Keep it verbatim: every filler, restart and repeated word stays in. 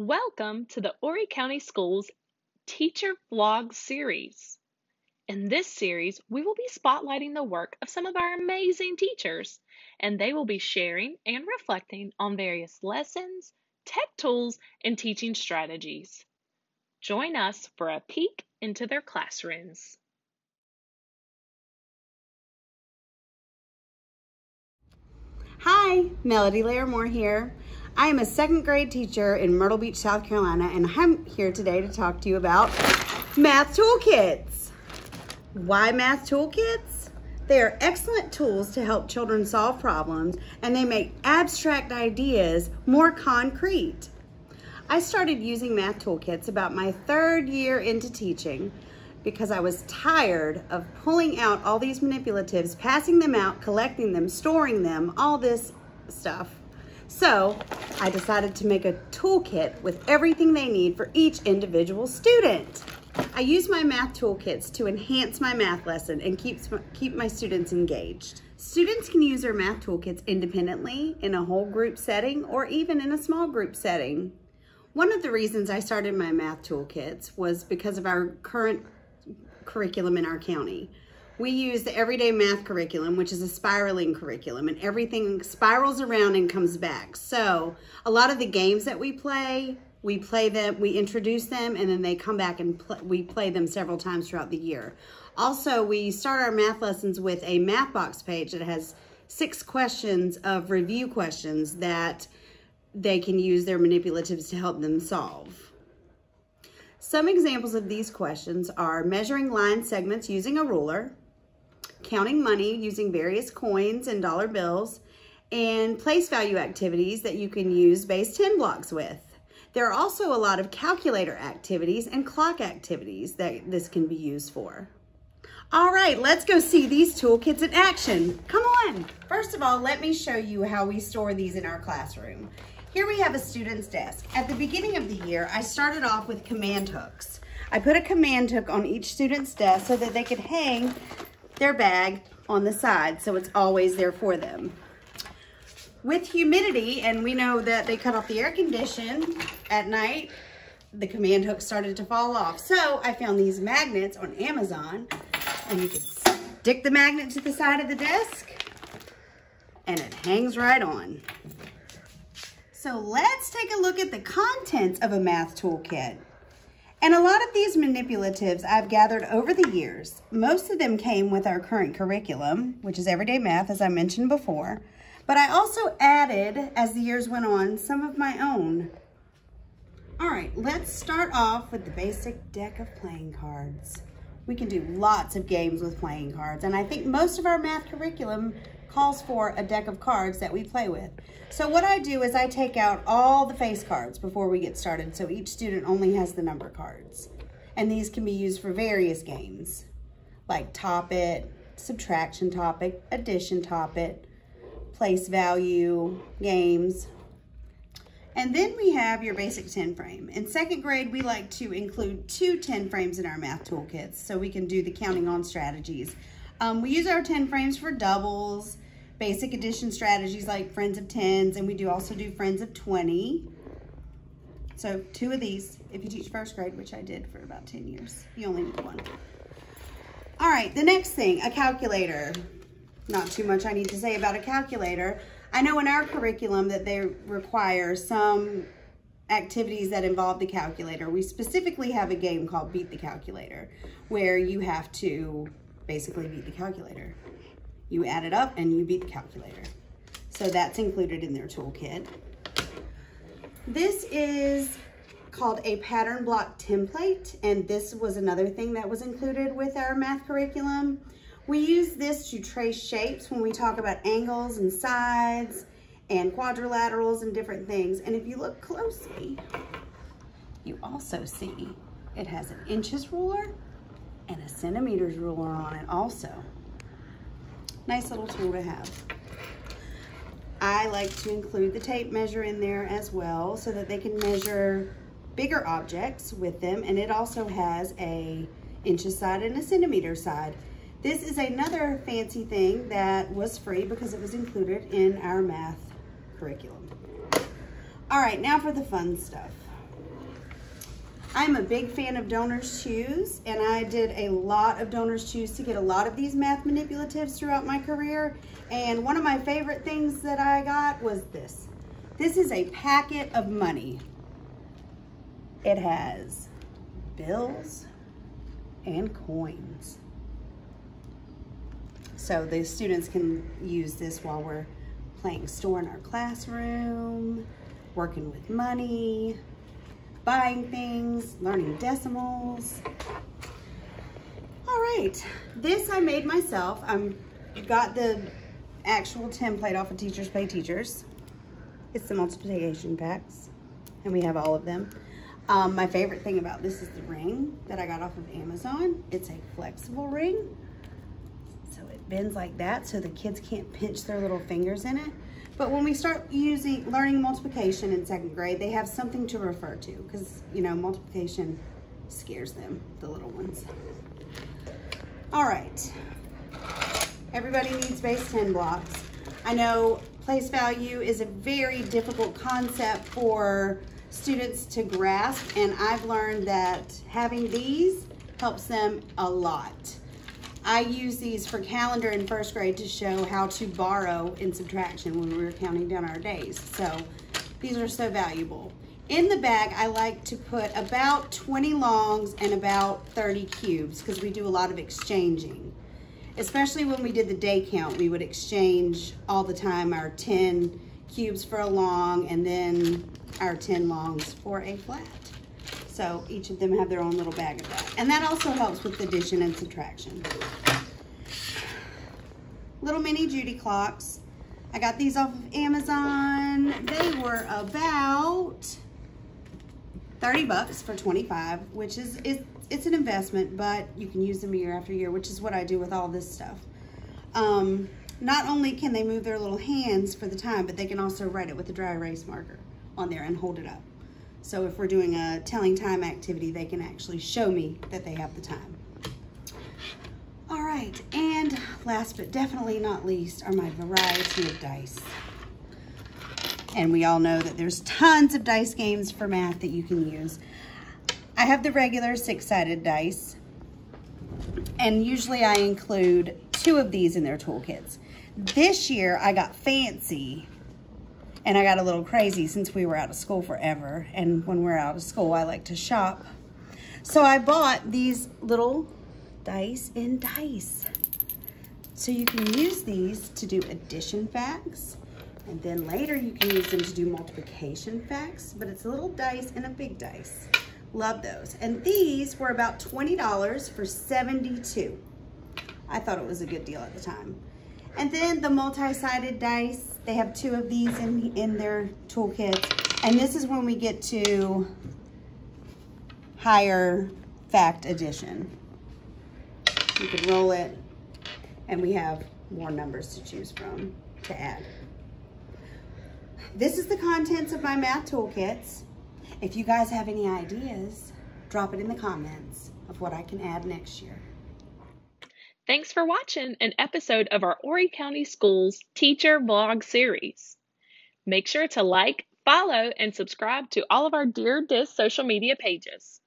Welcome to the Horry County Schools Teacher Vlog Series. In this series, we will be spotlighting the work of some of our amazing teachers, and they will be sharing and reflecting on various lessons, tech tools, and teaching strategies. Join us for a peek into their classrooms. Hi, Melody Larimore here. I am a second grade teacher in Myrtle Beach, South Carolina, and I'm here today to talk to you about Math Toolkits. Why Math Toolkits? They are excellent tools to help children solve problems, and they make abstract ideas more concrete. I started using Math Toolkits about my third year into teaching because I was tired of pulling out all these manipulatives, passing them out, collecting them, storing them, all this stuff. So I decided to make a toolkit with everything they need for each individual student. I use my math toolkits to enhance my math lesson and keep, keep my students engaged. Students can use their math toolkits independently in a whole group setting or even in a small group setting. One of the reasons I started my math toolkits was because of our current curriculum in our county. We use the Everyday Math curriculum, which is a spiraling curriculum, and everything spirals around and comes back. So a lot of the games that we play, we play them, we introduce them, and then they come back and pl- we play them several times throughout the year. Also, we start our math lessons with a math box page that has six questions of review questions that they can use their manipulatives to help them solve. Some examples of these questions are measuring line segments using a ruler, counting money using various coins and dollar bills, and place value activities that you can use base ten blocks with. There are also a lot of calculator activities and clock activities that this can be used for. All right, let's go see these toolkits in action. Come on. First of all, let me show you how we store these in our classroom. Here we have a student's desk. At the beginning of the year, I started off with command hooks. I put a command hook on each student's desk so that they could hang their bag on the side, so it's always there for them. With humidity, and we know that they cut off the air condition at night, the command hook started to fall off. So I found these magnets on Amazon, and you can stick the magnet to the side of the desk and it hangs right on. So let's take a look at the contents of a math toolkit. And a lot of these manipulatives I've gathered over the years. Most of them came with our current curriculum, which is Everyday Math, as I mentioned before. But I also added, as the years went on, some of my own. All right, let's start off with the basic deck of playing cards. We can do lots of games with playing cards, and I think most of our math curriculum calls for a deck of cards that we play with. So what I do is I take out all the face cards before we get started, so each student only has the number cards. And these can be used for various games, like Top It, Subtraction Top It, Addition Top It, Place Value games. And then we have your basic ten frame. In second grade, we like to include two ten frames in our math toolkits so we can do the counting on strategies. Um, we use our ten frames for doubles, basic addition strategies like friends of tens, and we do also do friends of twenty. So two of these, if you teach first grade, which I did for about ten years, you only need one. All right, the next thing, a calculator. Not too much I need to say about a calculator. I know in our curriculum that they require some activities that involve the calculator. We specifically have a game called Beat the Calculator, where you have to basically beat the calculator. You add it up and you beat the calculator. So that's included in their toolkit. This is called a pattern block template, and this was another thing that was included with our math curriculum. We use this to trace shapes when we talk about angles and sides and quadrilaterals and different things. And if you look closely, you also see it has an inches ruler and a centimeters ruler on it also. Nice little tool to have. I like to include the tape measure in there as well so that they can measure bigger objects with them, and it also has a inches side and a centimeter side. This is another fancy thing that was free because it was included in our math curriculum. All right, now for the fun stuff. I'm a big fan of Donor's Choose, and I did a lot of Donor's Choose to get a lot of these math manipulatives throughout my career. And one of my favorite things that I got was this. This is a packet of money. It has bills and coins. So the students can use this while we're playing store in our classroom, working with money, buying things, learning decimals. All right, this I made myself. I got the actual template off of Teachers Pay Teachers. It's the multiplication packs, and we have all of them. Um, my favorite thing about this is the ring that I got off of Amazon. It's a flexible ring, so it bends like that so the kids can't pinch their little fingers in it. But when we start using learning multiplication in second grade, they have something to refer to, because, you know, multiplication scares them, the little ones. All right, everybody needs base ten blocks. I know place value is a very difficult concept for students to grasp, and I've learned that having these helps them a lot. I use these for calendar in first grade to show how to borrow in subtraction when we were counting down our days. So these are so valuable. In the bag, I like to put about twenty longs and about thirty cubes, because we do a lot of exchanging. Especially when we did the day count, we would exchange all the time, our ten cubes for a long and then our ten longs for a flat. So each of them have their own little bag of that. And that also helps with addition and subtraction. Little mini Judy clocks. I got these off of Amazon. They were about thirty bucks for twenty-five, which is, it, it's an investment, but you can use them year after year, which is what I do with all this stuff. Um, not only can they move their little hands for the time, but they can also write it with a dry erase marker on there and hold it up. So if we're doing a telling time activity, they can actually show me that they have the time. All right, and last but definitely not least are my variety of dice. And we all know that there's tons of dice games for math that you can use. I have the regular six-sided dice, and usually I include two of these in their toolkits. This year I got fancy. And I got a little crazy since we were out of school forever. And when we're out of school, I like to shop. So I bought these little dice in dice. So you can use these to do addition facts. And then later you can use them to do multiplication facts. But it's a little dice and a big dice. Love those. And these were about twenty dollars for seventy-two. I thought it was a good deal at the time. And then the multi-sided dice. They have two of these in, in their toolkits. And this is when we get to higher fact addition. You can roll it, and we have more numbers to choose from to add. This is the contents of my math toolkits. If you guys have any ideas, drop it in the comments of what I can add next year. Thanks for watching an episode of our Horry County Schools Teacher Vlog Series. Make sure to like, follow, and subscribe to all of our Dear DIS social media pages.